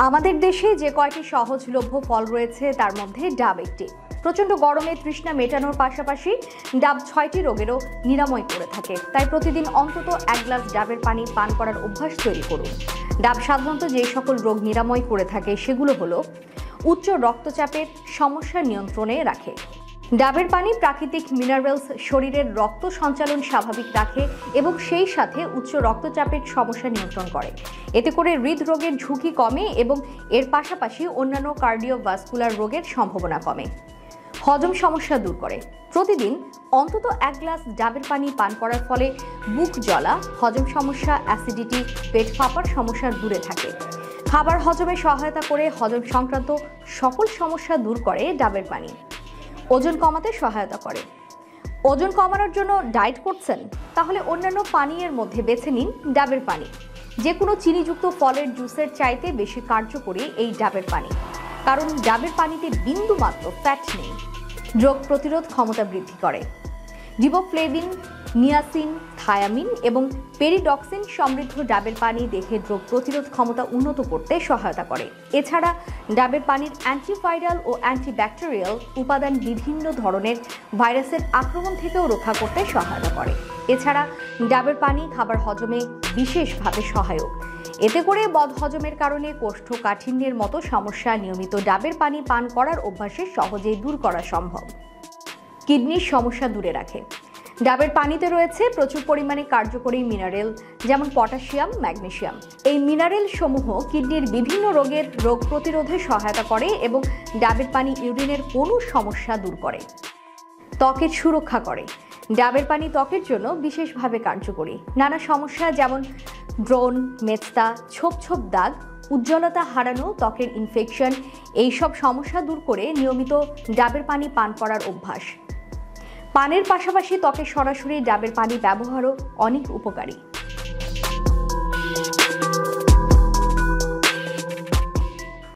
आमादेर देशे जे कयटी सहजलभ्य फल रयेछे तार मध्ये डाब एकटी। प्रचंड गरमे तृष्णा मेटानोर पाशापाशि डाब 6टी रोगेरও निरामय करे थाके। ताई प्रतिदिन अंतत एक ग्लास डाबेर पानी पान करार अभ्यास तैरि करुन। डाब साधारणत जे सकल रोग निरामय करे थाके सेगुलो हलो उच्च रक्तचापेर समस्या नियंत्रणे राखे। डाबेर पानी प्राकृतिक मिनारेल्स शरीरेर रक्त संचालन स्वाभाविक राखे एबं सेई साथे उच्च रक्तचापेर समस्या नियंत्रण करे। एते करे हृदरोगेर झुंकी कमे एबं एर पाशापाशि अन्यान्य कार्डियोभास्कुलार रोगेर सम्भावना कमे। हजम समस्या दूर करे। प्रतिदिन अंतत एक ग्लास डाबेर पानी पान करार फले बुक जला, हजम समस्या, एसिडिटी, पेट फाँपार समस्या दूरे थाके। खाबार हजमे सहायता करे, हजम संक्रांत सकल समस्या दूर करे डाबेर पानी। ओजन कमाते सहायता करे। ओजन कमानोर जोन्नो डाएट करछेन? ताहले अन्यान्य पानीयेर मध्ये बेছে निन डाबेर पानी। जेकोनो चिनियुक्त फलेर जूसेर चाইতে बेশি কার্যকরী এই ডাবের পানি, কারণ ডাবের পানিতে বিন্দু মাত্র ফ্যাট নেই। রোগ প্রতিরোধ ক্ষমতা বৃদ্ধি করে। রিবোফ্লেভিন, নিয়াসিন, থায়ামিন এবং পেরিডক্সিন সমৃদ্ধ ডাবের পানি দেহের রোগ প্রতিরোধ ক্ষমতা উন্নত করতে সহায়তা করে। এছাড়া ডাবের পানির অ্যান্টিভাইরাল ও অ্যান্টিব্যাকটেরিয়াল উপাদান বিভিন্ন ধরনের ভাইরাসের আক্রমণ থেকেও রক্ষা করতে সহায়তা করে। এছাড়া ডাবের পানি খাবার হজমে বিশেষভাবে সহায়ক। এতে করে বদহজমের কারণে কোষ্ঠকাঠিন্যের মতো সমস্যা নিয়মিত ডাবের পানি পান করার অভ্যাসে সহজেই দূর করা সম্ভব। কিডনির সমস্যা দূরে রাখে। ডাবের পানিতে রয়েছে প্রচুর পরিমাণে কার্যকরী মিনারেল, যেমন পটাশিয়াম, ম্যাগনেসিয়াম। এই মিনারেল সমূহ কিডনির বিভিন্ন রোগের রোগ প্রতিরোধে সহায়তা করে এবং ডাবের পানি ইউরিনের কোনো সমস্যা দূর করে। ত্বকের সুরক্ষা করে। ডাবের পানি ত্বকের জন্য বিশেষভাবে কার্যকরী। নানা সমস্যা যেমন ব্রণ, মেস্তা, ছোপ ছোপ দাগ, উজ্জ্বলতা হারানো, ত্বকের ইনফেকশন, এইসব সমস্যা দূর করে নিয়মিত ডাবের পানি পান করার অভ্যাস। পানের পাশাপাশি ত্বকে সরাসরি ডাবের পানি ব্যবহারও অনেক উপকারী।